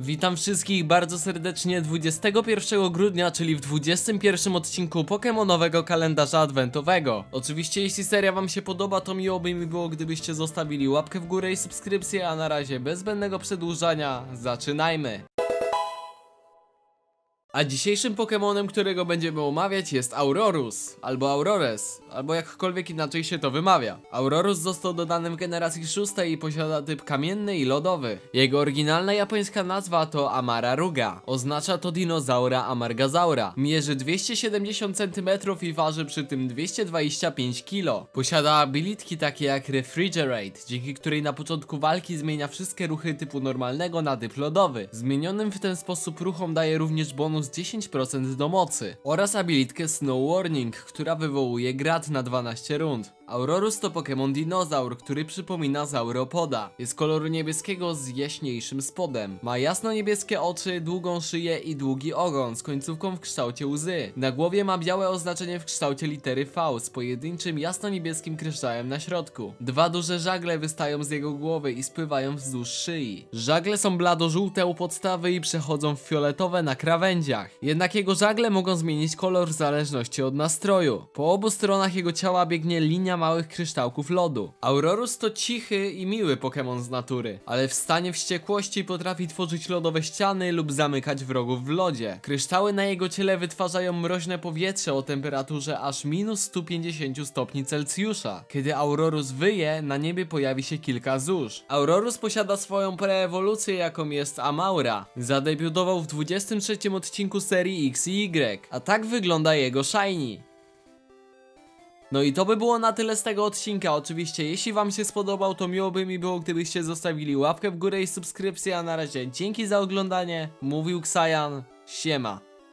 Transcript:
Witam wszystkich bardzo serdecznie 21 grudnia, czyli w 21 odcinku Pokémonowego Kalendarza Adwentowego. Oczywiście jeśli seria wam się podoba, to miło by mi było, gdybyście zostawili łapkę w górę i subskrypcję, a na razie bez zbędnego przedłużania, zaczynajmy! A dzisiejszym Pokémonem, którego będziemy omawiać, jest Aurorus, albo Aurores, albo jakkolwiek inaczej się to wymawia. Aurorus został dodany w generacji 6 i posiada typ kamienny i lodowy. Jego oryginalna japońska nazwa to Amararuga. Oznacza to dinozaura Amargazaura. Mierzy 270 cm i waży przy tym 225 kg. Posiada abilitki takie jak Refrigerate, dzięki której na początku walki zmienia wszystkie ruchy typu normalnego na typ lodowy. Zmienionym w ten sposób ruchom daje również bonus 10% do mocy oraz abilitkę Snow Warning, która wywołuje grad na 12 rund. Aurorus to Pokémon dinozaur, który przypomina sauropoda. Jest koloru niebieskiego z jaśniejszym spodem. Ma jasno-niebieskie oczy, długą szyję i długi ogon z końcówką w kształcie łzy. Na głowie ma białe oznaczenie w kształcie litery V z pojedynczym jasno-niebieskim kryształem na środku. Dwa duże żagle wystają z jego głowy i spływają wzdłuż szyi. Żagle są blado-żółte u podstawy i przechodzą w fioletowe na krawędziach. Jednak jego żagle mogą zmienić kolor w zależności od nastroju. Po obu stronach jego ciała biegnie linia małych kryształków lodu. Aurorus to cichy i miły Pokémon z natury, ale w stanie wściekłości potrafi tworzyć lodowe ściany lub zamykać wrogów w lodzie. Kryształy na jego ciele wytwarzają mroźne powietrze o temperaturze aż minus 150 stopni Celsjusza. Kiedy Aurorus wyje, na niebie pojawi się kilka zórz. Aurorus posiada swoją preewolucję, jaką jest Amaura. Zadebiutował w 23 odcinku serii X i Y, a tak wygląda jego shiny. No i to by było na tyle z tego odcinka. Oczywiście jeśli wam się spodobał, to miło by mi było, gdybyście zostawili łapkę w górę i subskrypcję, a na razie dzięki za oglądanie, mówił Xayan, siema.